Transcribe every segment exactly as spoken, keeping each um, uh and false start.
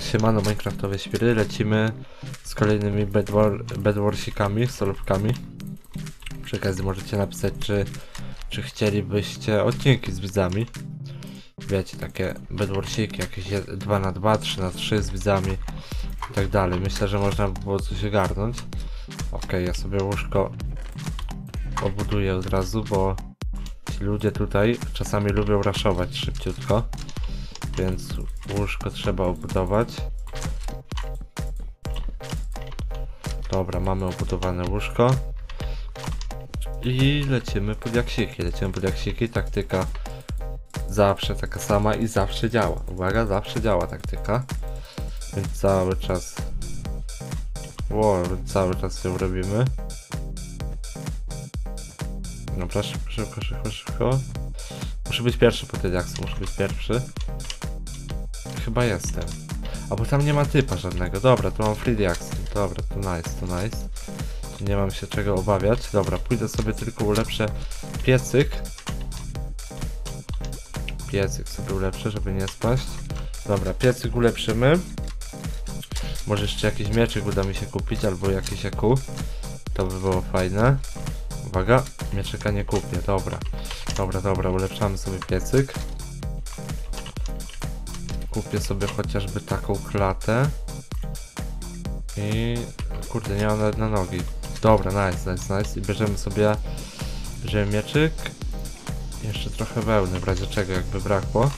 Siemano minecraftowe świry, lecimy z kolejnymi bedwarsikami, solówkami. Przy okazji możecie napisać, czy, czy chcielibyście odcinki z widzami. Wiecie, takie bedwarsiki, jakieś dwa na dwa, trzy na trzy z widzami i tak dalej. Myślę, że można by było coś ogarnąć. Ok, ja sobie łóżko obuduję od razu, bo ci ludzie tutaj czasami lubią raszować szybciutko. Więc łóżko trzeba obudować. Dobra, mamy obudowane łóżko. I lecimy pod jaksiki. Lecimy pod jaksiki. Taktyka zawsze taka sama i zawsze działa. Uwaga, zawsze działa taktyka. Więc cały czas... Wow, cały czas ją robimy. Dobra, szybko, szybko, szybko, szybko. Muszę być pierwszy po tej jaksu, muszę być pierwszy. Chyba jestem. A bo tam nie ma typa żadnego. Dobra, tu mam free diaks. Dobra, to nice, to nice. Nie mam się czego obawiać. Dobra, pójdę sobie tylko ulepszę piecyk. Piecyk sobie ulepszę, żeby nie spaść. Dobra, piecyk ulepszymy. Może jeszcze jakiś mieczyk uda mi się kupić, albo jakiś E Q. To by było fajne. Uwaga, mieczyka nie kupię. Dobra, dobra, dobra, ulepszamy sobie piecyk. Kupię sobie chociażby taką klatę. I... kurde, nie mam nawet na nogi. Dobra, nice, nice, nice. I bierzemy sobie... Bierzemy mieczyk. Jeszcze trochę wełny, w razie czego jakby brakło.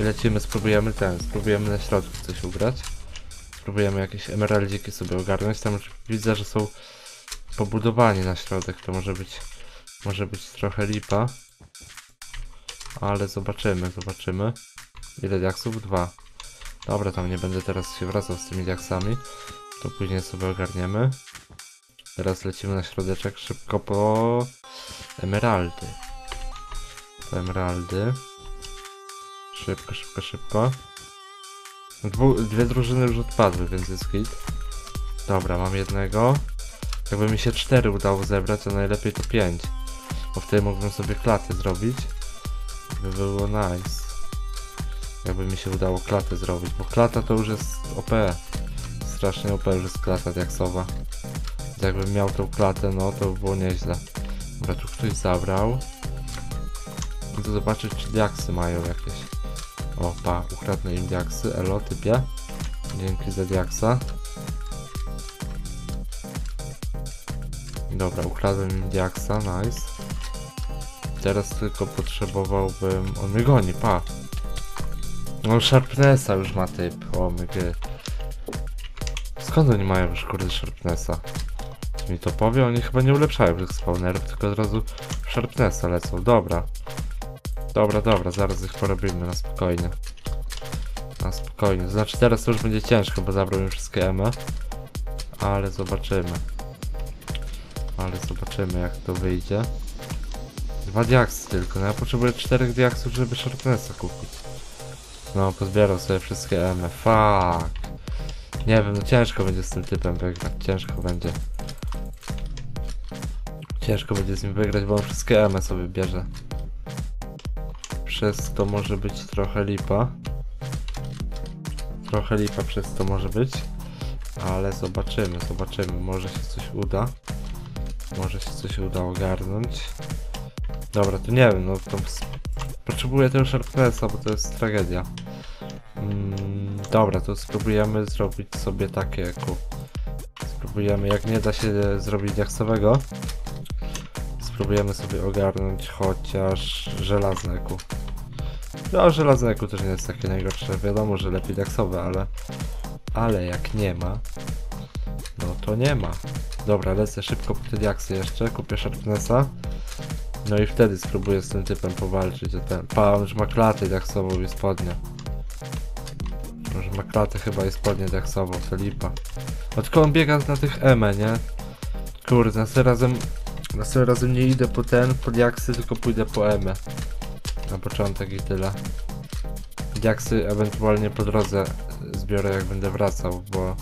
I lecimy, spróbujemy ten, spróbujemy na środku coś ugrać. Spróbujemy jakieś emeraldziki sobie ogarnąć. Tam już widzę, że są pobudowani na środek. To może być... może być trochę lipa. Ale zobaczymy, zobaczymy. Ile diaksów? Dwa. Dobra, tam nie będę teraz się wracał z tymi diaksami. To później sobie ogarniemy. Teraz lecimy na środeczek szybko po emeraldy. Po emeraldy. Szybko, szybko, szybko. Dwu, dwie drużyny już odpadły, więc jest hit. Dobra, mam jednego. Jakby mi się cztery udało zebrać, a najlepiej to pięć. Bo wtedy mógłbym sobie klaty zrobić. By było nice. Jakby mi się udało klatę zrobić, bo klata to już jest O P. Strasznie O P już jest klata diaksowa. Jakbym miał tą klatę, no to by było nieźle. Dobra, tu ktoś zabrał. Chcę zobaczyć, czy diaksy mają jakieś. Opa, ukradnę im diaksy. Elo, typie. Dzięki za diaksa. Dobra, ukradłem im diaksa, nice. Teraz tylko potrzebowałbym... On mnie goni, pa. No sharpnessa już ma typ, o my gry. Skąd oni mają już kurde sharpnessa? Czy mi to powie? Oni chyba nie ulepszają tych spawnerów, tylko od razu sharpnessa lecą, dobra. Dobra, dobra, zaraz ich porobimy, na spokojnie. Na spokojnie, znaczy teraz to już będzie ciężko, bo zabrał mi wszystkie emy. Ale zobaczymy. Ale zobaczymy, jak to wyjdzie. Dwa diaksy tylko, no ja potrzebuję czterech diaksów, żeby sharpnessa kupić. No, pozbierał sobie wszystkie emy. Fuck. Nie wiem, no ciężko będzie z tym typem wygrać. Ciężko będzie. Ciężko będzie z nim wygrać, bo on wszystkie emy sobie bierze. Przez to może być trochę lipa. Trochę lipa przez to może być. Ale zobaczymy, zobaczymy. Może się coś uda. Może się coś uda ogarnąć. Dobra, to nie wiem, no to... Potrzebuję tego sharpnessa, bo to jest tragedia. Mm, dobra, to spróbujemy zrobić sobie takie ku. Spróbujemy, jak nie da się zrobić diaksowego, spróbujemy sobie ogarnąć chociaż żelazne ku. No, żelazne eku też nie jest takie najgorsze. Wiadomo, że lepiej diaksowe, ale... Ale jak nie ma, no to nie ma. Dobra, lecę szybko po te diaksy jeszcze, kupię sharpnessa. No i wtedy spróbuję z tym typem powalczyć o ten... Pa, on już ma klatę diaksową i spodnie. Może ma klatę chyba i spodnie diaksową, to lipa. No tylko on biega na tych eme, nie? Kurde, następnym razem... Następnym razem nie idę po ten, po diaksy, tylko pójdę po eme. Na początek i tyle. Diaksy ewentualnie po drodze zbiorę, jak będę wracał, bo...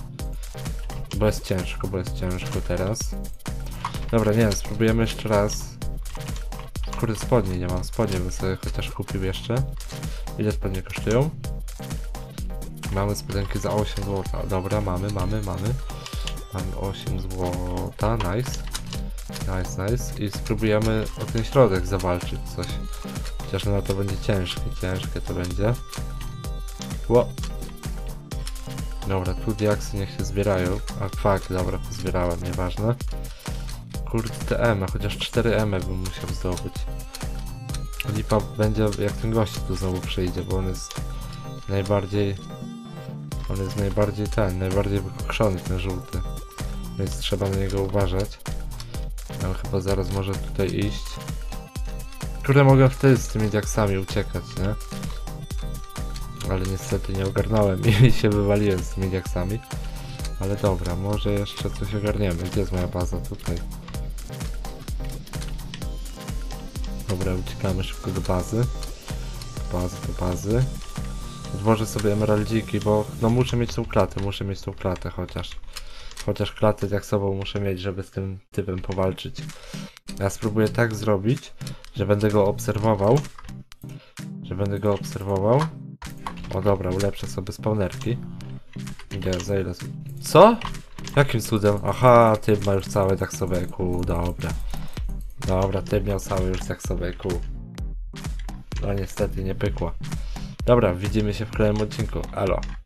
Bo jest ciężko, bo jest ciężko teraz. Dobra, nie wiem, spróbujemy jeszcze raz. Kurde, spodnie nie mam, spodnie bym sobie chociaż kupił jeszcze. Ile spodnie kosztują? Mamy spodenki za osiem złotych. Dobra, mamy, mamy, mamy. Mamy osiem złotych. Nice. Nice, nice. I spróbujemy o ten środek zawalczyć coś. Chociaż na to będzie ciężkie, ciężkie to będzie. Ło. Dobra, tu diaksy niech się zbierają. A fuck, dobra, pozbierałem, nieważne. Kurde, te emy, chociaż cztery emy bym musiał zdobyć. Lipa będzie, jak ten gość tu znowu przyjdzie, bo on jest najbardziej... On jest najbardziej ten, najbardziej wykokszony, ten żółty. Więc trzeba na niego uważać. Ale chyba zaraz może tutaj iść. Kurde, mogę wtedy z tymi diaksami uciekać, nie? Ale niestety nie ogarnąłem i się wywaliłem z tymi diaksami. Ale dobra, może jeszcze coś ogarniemy. Gdzie jest moja baza? Tutaj. Dobra, uciekamy szybko do bazy. Do bazy, do bazy. Odłożę sobie emeraldziki, bo no muszę mieć tą klatę, muszę mieć tą klatę chociaż. Chociaż klatę diaksową muszę mieć, żeby z tym typem powalczyć. Ja spróbuję tak zrobić, że będę go obserwował. Że będę go obserwował. O dobra, ulepszę sobie spawnerki. Gdzie, za ile? Co? Jakim cudem? Aha, typ ma już całe diaksoweku, dobra. Dobra, typ miał całe już diaksoweku. No niestety nie pykła. Dobra, widzimy się w kolejnym odcinku. Elo.